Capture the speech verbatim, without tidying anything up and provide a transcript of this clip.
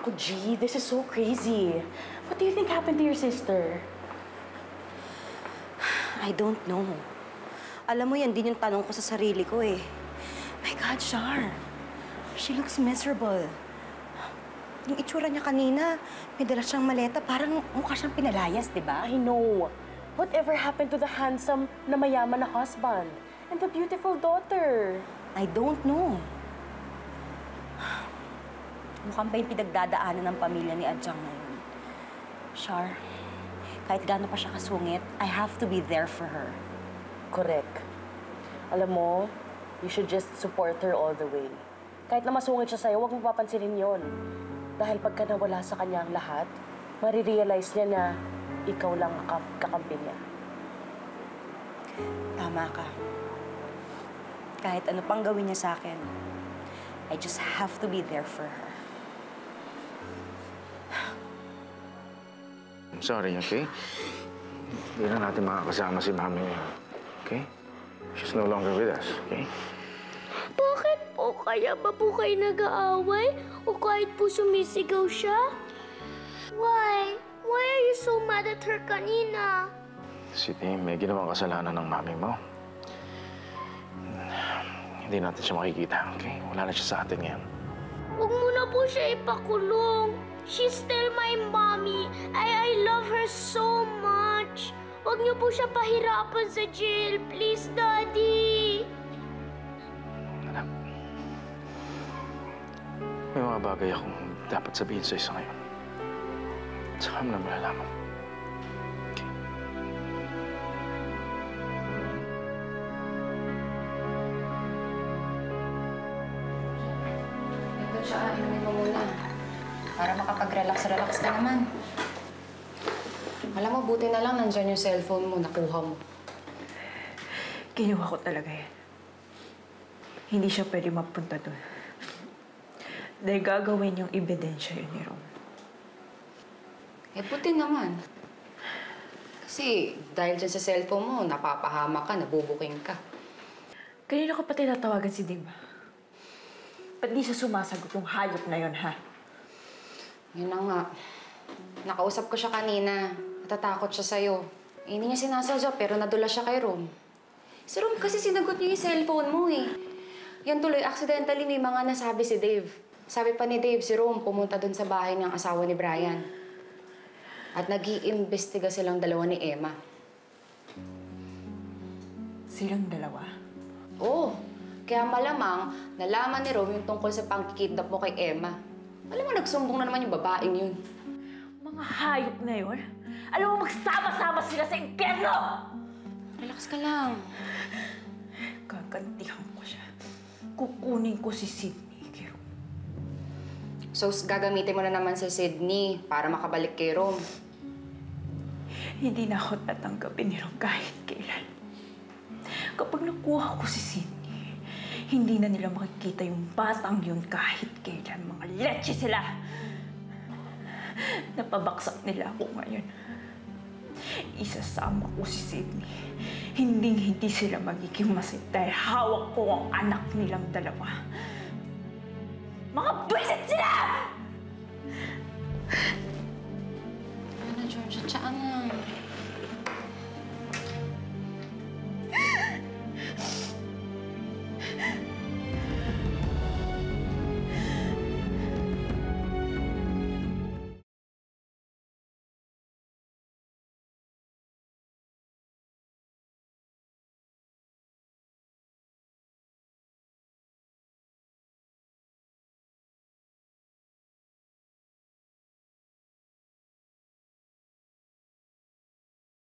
Oh, gee, this is so crazy. What do you think happened to your sister? I don't know. Alam mo, yan din yung tanong ko sa sarili ko eh. My God, Char. She looks miserable. Yung itsura niya kanina, may dala siyang maleta. Parang mukha siyang pinalayas, di ba? I know. Whatever happened to the handsome na mayaman na husband? And the beautiful daughter? I don't know. Mukhang ba yung pinagdadaanan ng pamilya ni Adyang ngayon? Char, kahit gaano pa siya kasungit, I have to be there for her. Correct. Alam mo, you should just support her all the way. Kahit na masungit siya sa'yo, huwag mo papansinin yun. Dahil pagka nawala sa kanya ang lahat, marirealize niya na ikaw lang ang kakampi niya. Tama ka. Kahit ano pang gawin niya sa akin, I just have to be there for her. I'm sorry, okay? Hindi na natin makakasama si Mami niya, okay? She's no longer with us, okay? Bakit po? Kaya ba po kayo nag-aaway? O kahit po sumisigaw siya? Why? Why are you so mad at her kanina? Siti, may ginawang kasalanan ng Mami mo. Hindi natin siya makikita, okay? Wala na siya sa atin ngayon. Huwag mo na po siya ipakulong. She's still my mommy. I, I love her so much. Huwag niyo po siya pahirapan sa jail. Please, Daddy. Anak, may mga bagay akong dapat sabihin sa isa ngayon. Saka mo na malalaman. Okay. Ito siya, inumin mo muna. Para makapag-relax-relax ka naman. Alam mo, buti na lang nandyan yung cellphone mo, nakuha mo. Kinuha ko talaga yan. Hindi siya pwede mapunta doon. Dahil gagawin yung ebidensya yun ni Rom. Eh, buti naman. Kasi dahil dyan sa cellphone mo, napapahama ka, nabubuking ka. Kanina ko pa tinatawagan si Digma. Ba't di siya sumasagot yung hayop na yun, ha? Yun na nga. Nakausap ko siya kanina. Natatakot siya sa'yo. Eh, hindi niya sinasadya pero nadula siya kay Rom. Si Rom kasi sinagot niya yung cellphone mo eh. Yan tuloy, accidentally may mga nasabi si Dave. Sabi pa ni Dave, si Rom pumunta dun sa bahay ng asawa ni Brian. At nag-iimbestiga silang dalawa ni Emma. Silang dalawa? Oo. Kaya malamang nalaman ni Rom yung tungkol sa pangkikidnap mo kay Emma. Alam mo, nagsumbong na naman yung babaeng yun. Mga hayop na yun. Alam mo, magsama-sama sila sa impyerno! Relax ka lang. Gagantihan ko siya. Kukunin ko si Sydney, kay Rom. So, gagamitin mo na naman si Sydney para makabalik kay Rom. Hindi na ako tatanggapin ni Rom kahit kailan. Kapag nakuha ko si Sydney, hindi na nila makikita yung batang yun kahit kailan. Mga leche sila! Napabaksak nila ako ngayon. Isasama ko si Sydney. Hinding-hindi sila magiging masip dahil hawak ko ang anak nilang dalawa. Mga buwisit sila!